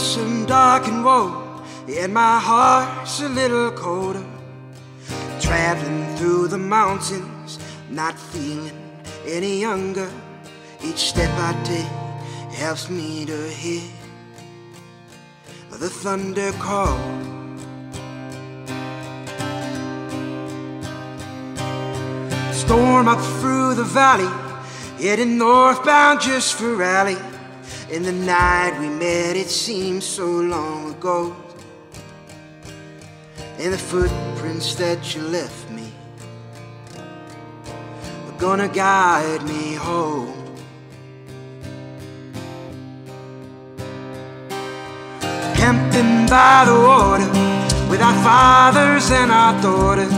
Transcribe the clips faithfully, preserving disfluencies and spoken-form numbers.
nights I'm dark and woe, and my heart's a little colder. Traveling through the mountains, not feeling any younger. Each step I take helps me to hear the thunder call. Storm up through the valley, heading northbound just for rally. In the night we met, it seemed so long ago. And the footprints that you left me are gonna guide me home. Camping by the water with our fathers and our daughters,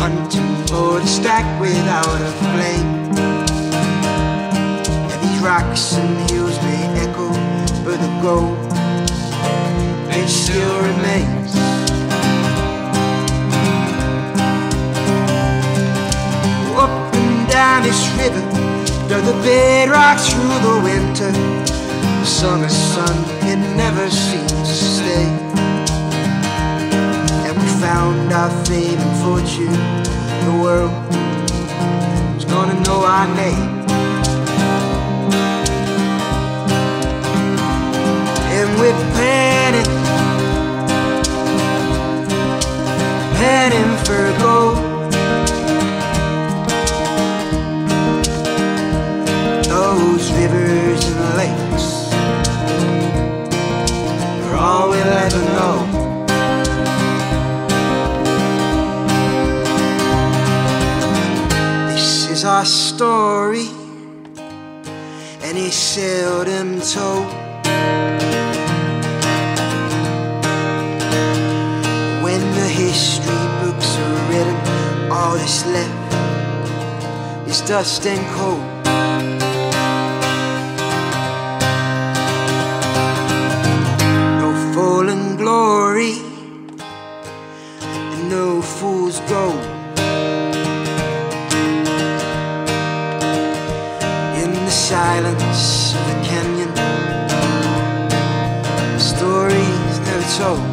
hunting for the stack without a flame. Rocks and hills may echo, but the gold, it still remains. Up and down this river, dug the bedrock through the winter. The summer sun, it never seems to stay. And we found our fame and fortune. The world is gonna know our name. We're planning, planning for gold. Those rivers and lakes are all we'll ever know. This is our story, and it's seldom told. History books are written, all that's left is dust and coal. No fallen glory, and no fool's gold. In the silence of the canyon, the stories never told.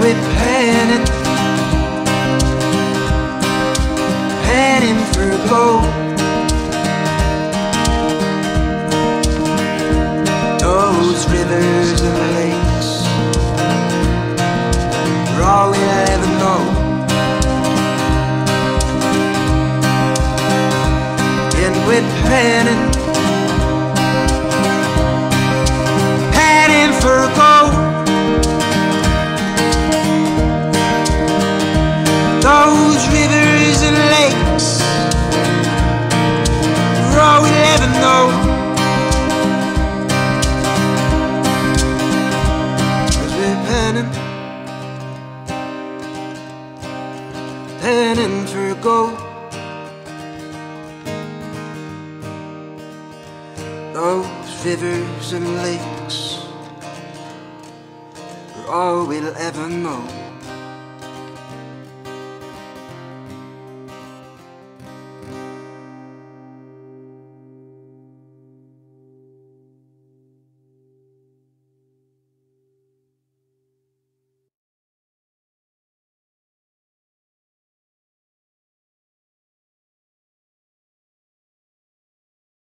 We're planning, planning for gold. Those rivers and lakes are all we ever know. And we're planning, planning for gold. Those rivers and lakes are all we'll ever know. Cause we're panning, panning for gold. Those rivers and lakes are all we'll ever know.